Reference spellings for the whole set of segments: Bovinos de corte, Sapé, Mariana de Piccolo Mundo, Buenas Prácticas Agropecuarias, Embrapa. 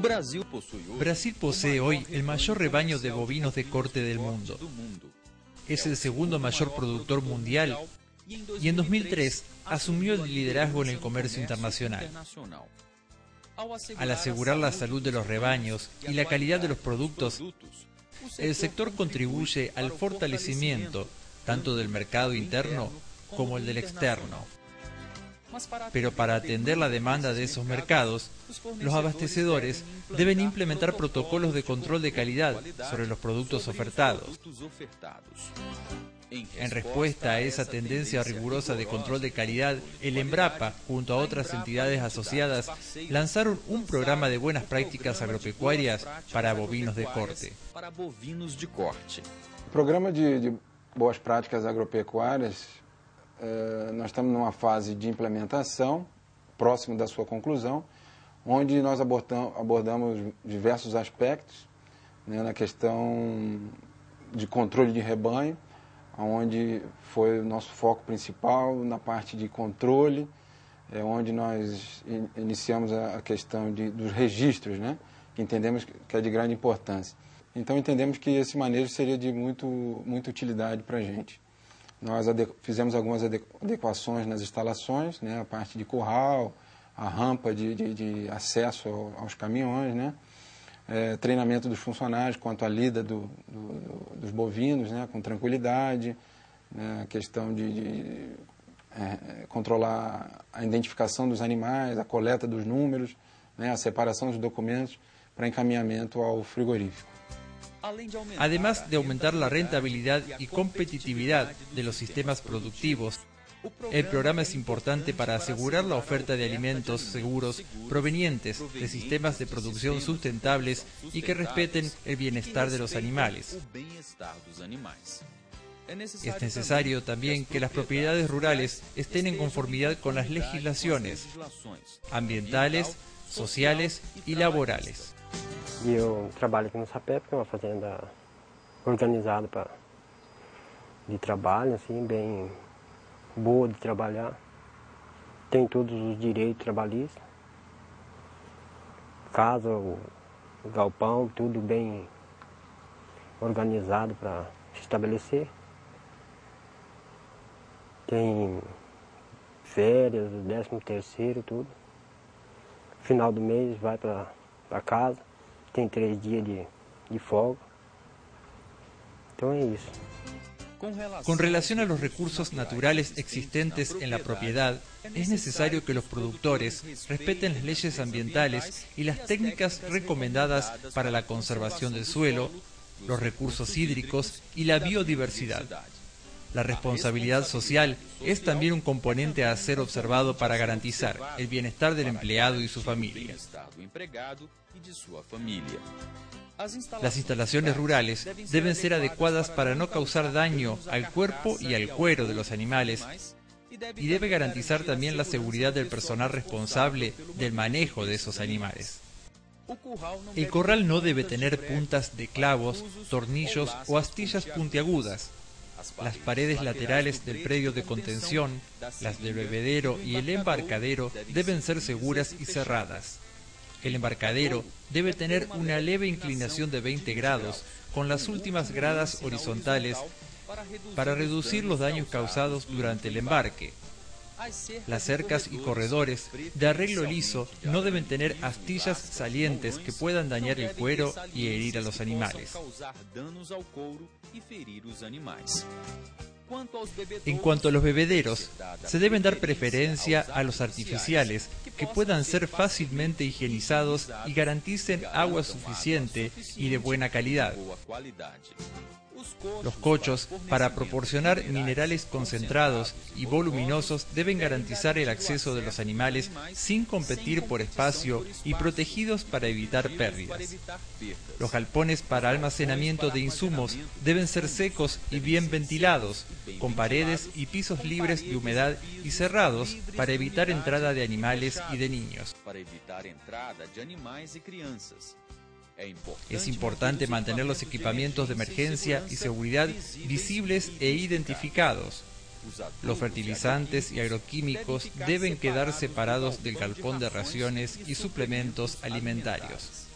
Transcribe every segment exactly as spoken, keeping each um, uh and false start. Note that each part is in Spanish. Brasil posee hoy el mayor rebaño de bovinos de corte del mundo. Es el segundo mayor productor mundial y en dos mil tres asumió el liderazgo en el comercio internacional. Al asegurar la salud de los rebaños y la calidad de los productos, el sector contribuye al fortalecimiento tanto del mercado interno como el del externo. Pero para atender la demanda de esos mercados, los abastecedores deben implementar protocolos de control de calidad sobre los productos ofertados. En respuesta a esa tendencia rigurosa de control de calidad, el Embrapa, junto a otras entidades asociadas, lanzaron un programa de buenas prácticas agropecuarias para bovinos de corte. El programa de buenas prácticas agropecuarias, eh, nós estamos numa fase de implementação, próximo da sua conclusão, onde nós abordamos diversos aspectos, né, na questão de controle de rebanho, onde foi o nosso foco principal na parte de controle, é onde nós iniciamos a questão de, dos registros, né, que entendemos que é de grande importância. Então entendemos que esse manejo seria de muito, muita utilidade para a gente. Nós fizemos algumas adequações nas instalações, né, a parte de curral, a rampa de, de, de acesso aos caminhões, né, É, treinamento dos funcionários quanto à lida do, do, dos bovinos, né, com tranquilidade, né, a questão de, de é, controlar a identificação dos animais, a coleta dos números, né, a separação dos documentos para encaminhamento ao frigorífico. Además de aumentar la rentabilidad y competitividad de los sistemas productivos, el programa es importante para asegurar la oferta de alimentos seguros provenientes de sistemas de producción sustentables y que respeten el bienestar de los animales. Es necesario también que las propiedades rurales estén en conformidad con las legislaciones ambientales, sociales y laborales. Yo trabajo aquí en Sapé, que es una fazenda organizada para, de trabajo, así, bien boa de trabalhar, tem todos os direitos trabalhistas, casa, o galpão, tudo bem organizado para se estabelecer. Tem férias, décimo terceiro, tudo. Final do mês vai para casa, tem três dias de, de folga. Então é isso. Con relación a los recursos naturales existentes en la propiedad, es necesario que los productores respeten las leyes ambientales y las técnicas recomendadas para la conservación del suelo, los recursos hídricos y la biodiversidad. La responsabilidad social es también un componente a ser observado para garantizar el bienestar del empleado y su familia. Las instalaciones rurales deben ser adecuadas para no causar daño al cuerpo y al cuero de los animales y debe garantizar también la seguridad del personal responsable del manejo de esos animales. El corral no debe tener puntas de clavos, tornillos o astillas puntiagudas. Las paredes laterales del predio de contención, las del bebedero y el embarcadero deben ser seguras y cerradas. El embarcadero debe tener una leve inclinación de veinte grados con las últimas gradas horizontales para reducir los daños causados durante el embarque. Las cercas y corredores de arreglo liso no deben tener astillas salientes que puedan dañar el cuero y herir a los animales. En cuanto a los bebederos, se deben dar preferencia a los artificiales que puedan ser fácilmente higienizados y garanticen agua suficiente y de buena calidad. Los cochos, para proporcionar minerales concentrados y voluminosos, deben garantizar el acceso de los animales sin competir por espacio y protegidos para evitar pérdidas. Los galpones para almacenamiento de insumos deben ser secos y bien ventilados, con paredes y pisos libres de humedad y cerrados para evitar entrada de animales y de niños. Es importante mantener los equipamientos de emergencia y seguridad visibles e identificados. Los fertilizantes y agroquímicos deben quedar separados del galpón de raciones y suplementos alimentarios.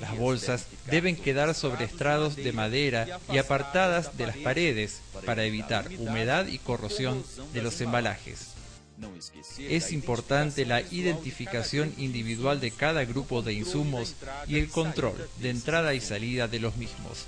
Las bolsas deben quedar sobre estrados de madera y apartadas de las paredes para evitar humedad y corrosión de los embalajes. Es importante la identificación individual de cada grupo de insumos y el control de entrada y salida de los mismos.